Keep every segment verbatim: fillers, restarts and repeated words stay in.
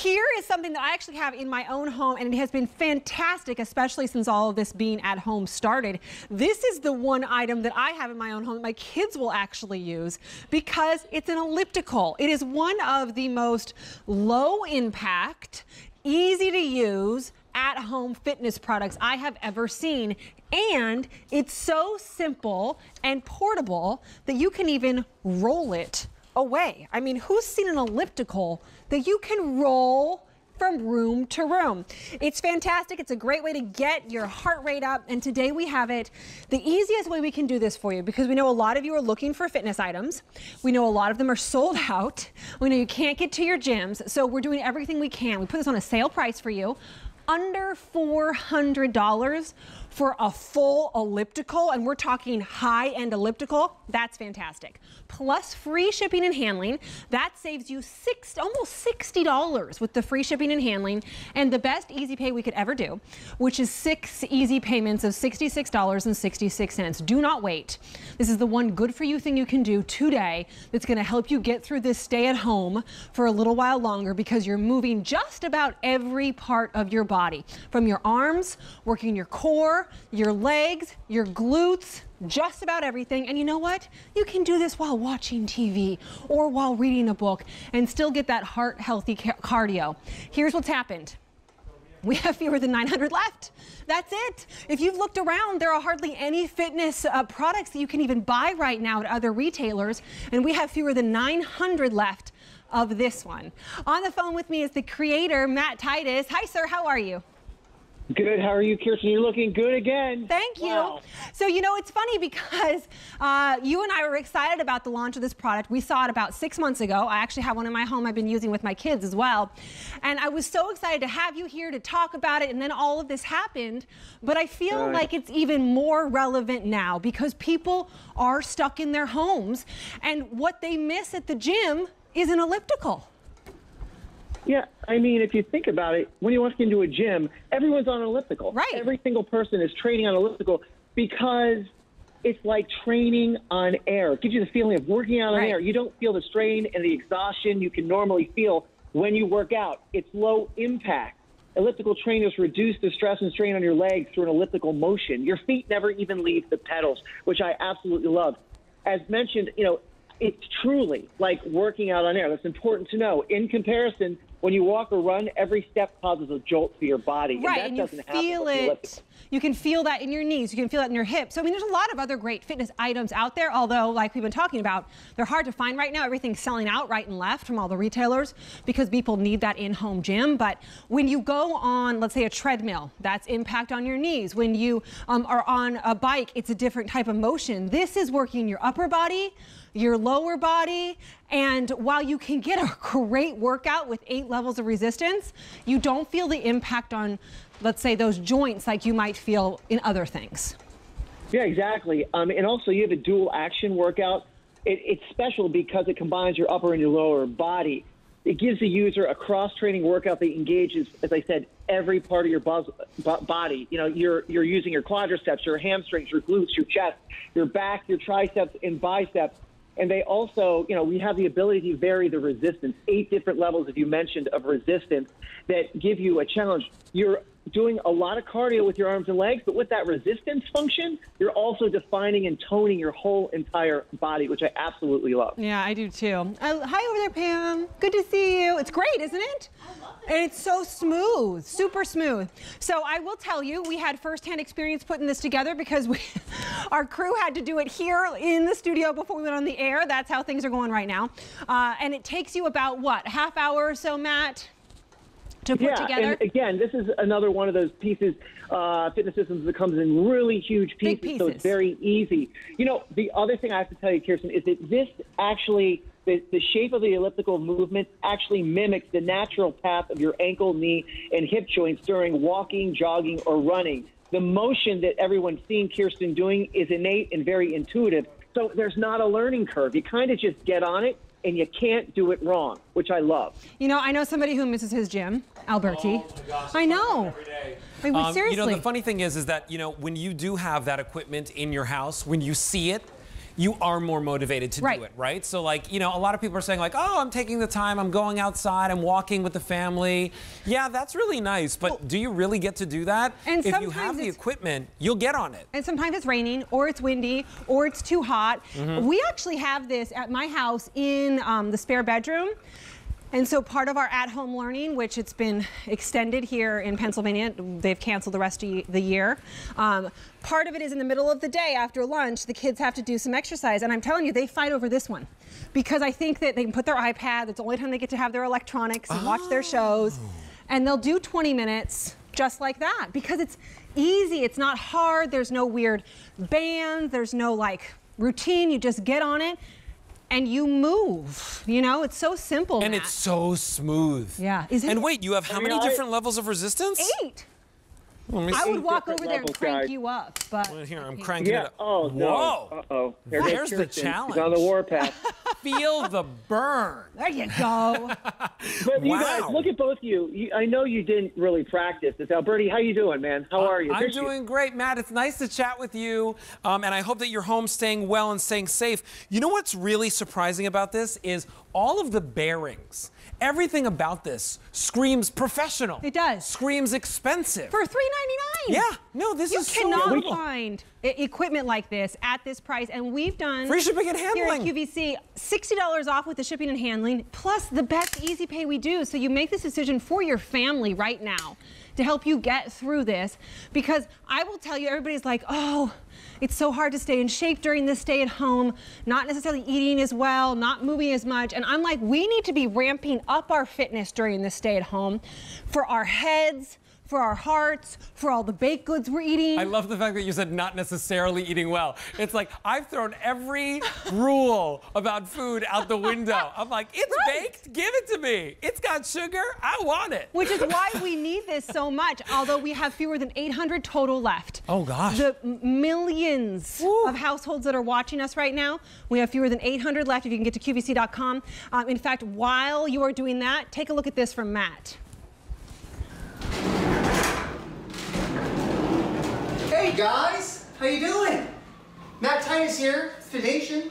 Here is something that I actually have in my own home, and it has been fantastic, especially since all of this being at home started. This is the one item that I have in my own home that my kids will actually use because it's an elliptical. It is one of the most low impact, easy to use, at-home fitness products I have ever seen, and it's so simple and portable that you can even roll it away. I mean, who's seen an elliptical that you can roll from room to room? It's fantastic. It's a great way to get your heart rate up, and today we have it the easiest way we can do this for you, because we know a lot of you are looking for fitness items. We know a lot of them are sold out. We know you can't get to your gyms, so we're doing everything we can. We put this on a sale price for you, under four hundred dollars for a full elliptical, and we're talking high-end elliptical. That's fantastic. Plus free shipping and handling. That saves you six, almost sixty dollars with the free shipping and handling, and the best easy pay we could ever do, which is six easy payments of sixty-six dollars and sixty-six cents. Do not wait. This is the one good for you thing you can do today that's gonna help you get through this stay at home for a little while longer, because you're moving just about every part of your body. Body. From your arms, working your core, your legs, your glutes, just about everything. And you know what? You can do this while watching T V or while reading a book and still get that heart healthy cardio. Here's what's happened. We have fewer than nine hundred left. That's it. If you've looked around, there are hardly any fitness uh, products that you can even buy right now at other retailers, and we have fewer than nine hundred left of this one. On the phone with me is the creator, Matt Titus. Hi, sir. How are you? Good. How are you, Kirsten? You're looking good again. Thank you. Wow. So, you know, it's funny because uh, you and I were excited about the launch of this product. We saw it about six months ago. I actually have one in my home I've been using with my kids as well. And I was so excited to have you here to talk about it. And then all of this happened. But I feel good. Like it's even more relevant now because people are stuck in their homes. And what they miss at the gym is an elliptical. Yeah, I mean, if you think about it, when you walk into a gym, everyone's on an elliptical. Right. Every single person is training on an elliptical because it's like training on air. It gives you the feeling of working out on right. air. You don't feel the strain and the exhaustion you can normally feel when you work out. It's low impact. Elliptical trainers reduce the stress and strain on your legs through an elliptical motion. Your feet never even leave the pedals, which I absolutely love. As mentioned, you know, it's truly like working out on air. That's important to know. In comparison, when you walk or run, every step causes a jolt to your body. Right, and that doesn't happen. You feel it. You can feel that in your knees. You can feel that in your hips. So, I mean, there's a lot of other great fitness items out there, although, like we've been talking about, they're hard to find right now. Everything's selling out right and left from all the retailers because people need that in-home gym. But when you go on, let's say, a treadmill, that's impact on your knees. When you um, are on a bike, it's a different type of motion. This is working your upper body, your lower body, and while you can get a great workout with eight levels of resistance, you don't feel the impact on, let's say, those joints like you might feel in other things. Yeah, exactly. Um, and also you have a dual action workout. It, it's special because it combines your upper and your lower body. It gives the user a cross-training workout that engages, as I said, every part of your body. You know, you're, you're using your quadriceps, your hamstrings, your glutes, your chest, your back, your triceps, and biceps. And they also, you know, we have the ability to vary the resistance, eight different levels, as you mentioned, of resistance that give you a challenge. You're doing a lot of cardio with your arms and legs, but with that resistance function, you're also defining and toning your whole entire body, which I absolutely love. Yeah, I do too. Uh, hi over there, Pam. Good to see you. It's great, isn't it? I love it. And it's so smooth, super smooth. So I will tell you, we had firsthand experience putting this together because we, our crew had to do it here in the studio before we went on the air. That's how things are going right now. Uh, and it takes you about, what, a half hour or so, Matt? To put yeah, together. And again, this is another one of those pieces, uh, fitness systems that comes in really huge pieces, pieces, so it's very easy. You know, the other thing I have to tell you, Kirsten, is that this actually, the, the shape of the elliptical movement actually mimics the natural path of your ankle, knee, and hip joints during walking, jogging, or running. The motion that everyone's seeing Kirsten doing is innate and very intuitive, so there's not a learning curve. You kind of just get on it, and you can't do it wrong, which I love. You know, I know somebody who misses his gym, Alberti. Oh my gosh, I know. Every day. Like, um, seriously. You know, the funny thing is, is that, you know, when you do have that equipment in your house, when you see it, you are more motivated to right. do it, right? So like, you know, a lot of people are saying like, oh, I'm taking the time, I'm going outside, I'm walking with the family. Yeah, that's really nice, but well, do you really get to do that? And if you have the equipment, you'll get on it. And sometimes it's raining, or it's windy, or it's too hot. Mm-hmm. We actually have this at my house in um, the spare bedroom. And so part of our at-home learning, which it's been extended here in Pennsylvania, they've canceled the rest of the year. Um, part of it is in the middle of the day after lunch, the kids have to do some exercise. And I'm telling you, they fight over this one. Because I think that they can put their iPad, it's the only time they get to have their electronics and oh. watch their shows. And they'll do twenty minutes just like that. Because it's easy, it's not hard, there's no weird band, there's no like routine, you just get on it. And you move, you know, it's so simple. And Matt. It's so smooth. Yeah. Is it? And wait, you have how I mean, many I, different levels of resistance? Eight. Well, I would walk over there and crank guys. you up, but. Well, here, I'm cranking yeah. it up. Oh, no. Whoa. Uh-oh. There There's the challenge. He's on the warpath. Feel the burn. There you go. But wow. you guys, look at both of you. you. I know you didn't really practice this. Alberti, how you doing, man? How uh, are you? I'm There's doing you. great, Matt. It's nice to chat with you, um, and I hope that you're home staying well and staying safe. You know what's really surprising about this is all of the bearings. Everything about this screams professional. It does. Screams expensive. For three ninety-nine. Yeah. No, this you is so You cannot find equipment like this at this price, and we've done free shipping and handling here at Q V C, sixty dollars off with the shipping and handling, plus the best easy pay we do. So you make this decision for your family right now to help you get through this, because I will tell you, everybody's like, oh, it's so hard to stay in shape during this stay at home, not necessarily eating as well, not moving as much. And I'm like, we need to be ramping up our fitness during this stay at home for our heads, for our hearts, for all the baked goods we're eating. I love the fact that you said not necessarily eating well. It's like, I've thrown every rule about food out the window. I'm like, it's right. baked, give it to me. It's got sugar, I want it. Which is why we need this so much, although we have fewer than eight hundred total left. Oh gosh. The millions Ooh. of households that are watching us right now, we have fewer than eight hundred left if you can get to Q V C dot com. Um, in fact, while you are doing that, take a look at this from Matt. Hey guys, how you doing? Matt Titus here, FitNation.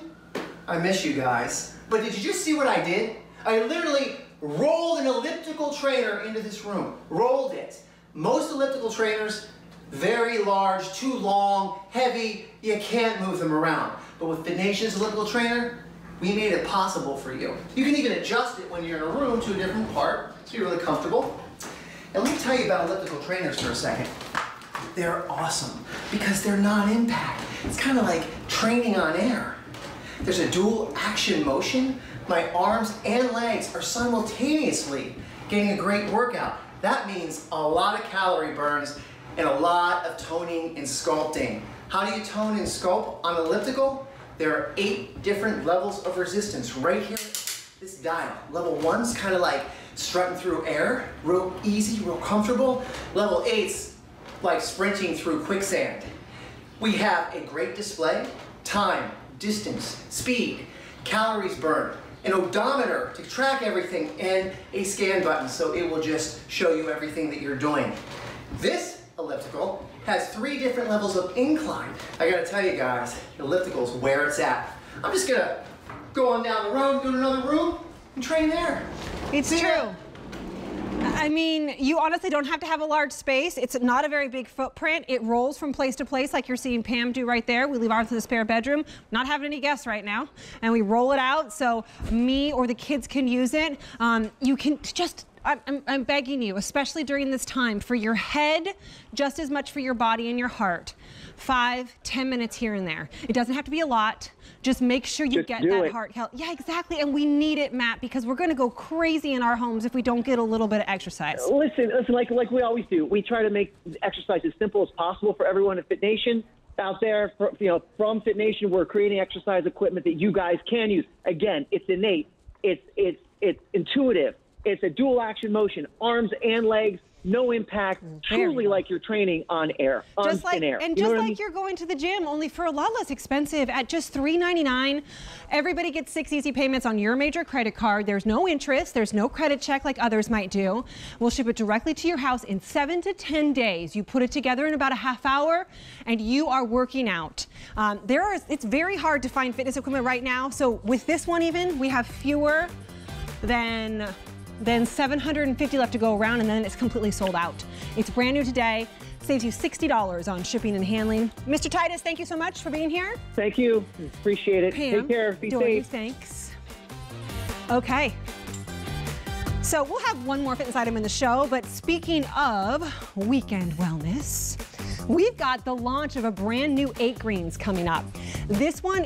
I miss you guys. But did you just see what I did? I literally rolled an elliptical trainer into this room. Rolled it. Most elliptical trainers, very large, too long, heavy. You can't move them around. But with FitNation's elliptical trainer, we made it possible for you. You can even adjust it when you're in a room to a different part, so you're really comfortable. And let me tell you about elliptical trainers for a second. They're awesome because they're non-impact. It's kind of like training on air. There's a dual action motion. My arms and legs are simultaneously getting a great workout. That means a lot of calorie burns and a lot of toning and sculpting. How do you tone and sculpt on elliptical? There are eight different levels of resistance right here. This dial. Level one's kind of like strutting through air, real easy, real comfortable. Level eight's like sprinting through quicksand. We have a great display, time, distance, speed, calories burned, an odometer to track everything, and a scan button so it will just show you everything that you're doing. This elliptical has three different levels of incline. I gotta tell you guys, elliptical's where it's at. I'm just gonna go on down the road, go to another room, and train there. It's See true. That? I mean, you honestly don't have to have a large space. It's not a very big footprint. It rolls from place to place like you're seeing Pam do right there. We leave ours to the spare bedroom. Not having any guests right now. And we roll it out so me or the kids can use it. Um, you can just... I'm, I'm begging you, especially during this time, for your head, just as much for your body and your heart. Five, ten minutes here and there. It doesn't have to be a lot. Just make sure you just get that it. heart health. Yeah, exactly. And we need it, Matt, because we're going to go crazy in our homes if we don't get a little bit of exercise. Listen, listen, like like we always do, we try to make exercise as simple as possible for everyone at FitNation. Out there, for, you know, from FitNation, we're creating exercise equipment that you guys can use. Again, it's innate. It's it's it's intuitive. It's a dual action motion, arms and legs, no impact, truly like you're training on air, on just like, air. And you just like I mean? You're going to the gym, only for a lot less expensive at just three ninety-nine. Everybody gets six easy payments on your major credit card. There's no interest, there's no credit check like others might do. We'll ship it directly to your house in seven to ten days. You put it together in about a half hour and you are working out. Um, there are, it's very hard to find fitness equipment right now. So with this one even, we have fewer than then seven hundred fifty left to go around, and then it's completely sold out. It's brand new today. Saves you sixty dollars on shipping and handling. Mister Titus, thank you so much for being here. Thank you. Appreciate it. Pam, take care. Be Dory, safe. Thanks. Okay. So we'll have one more fitness item in the show, but speaking of weekend wellness, we've got the launch of a brand new Eight Greens coming up. This one